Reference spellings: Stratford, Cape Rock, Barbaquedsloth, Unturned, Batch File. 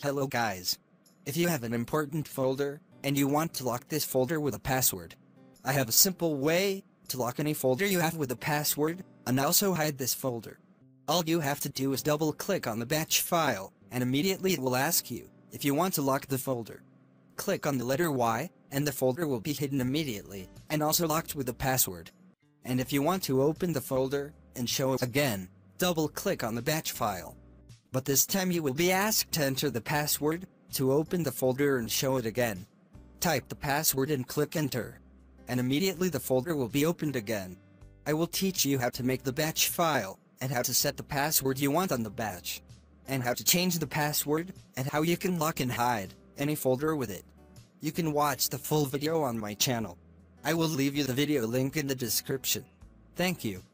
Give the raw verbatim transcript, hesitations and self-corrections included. Hello guys. If you have an important folder, and you want to lock this folder with a password, I have a simple way to lock any folder you have with a password, and also hide this folder. All you have to do is double click on the batch file, and immediately it will ask you if you want to lock the folder. Click on the letter Y, and the folder will be hidden immediately, and also locked with a password. And if you want to open the folder, and show it again, double click on the batch file. But this time you will be asked to enter the password, to open the folder and show it again. Type the password and click enter. And immediately the folder will be opened again. I will teach you how to make the batch file, and how to set the password you want on the batch. And how to change the password, and how you can lock and hide any folder with it. You can watch the full video on my channel. I will leave you the video link in the description. Thank you.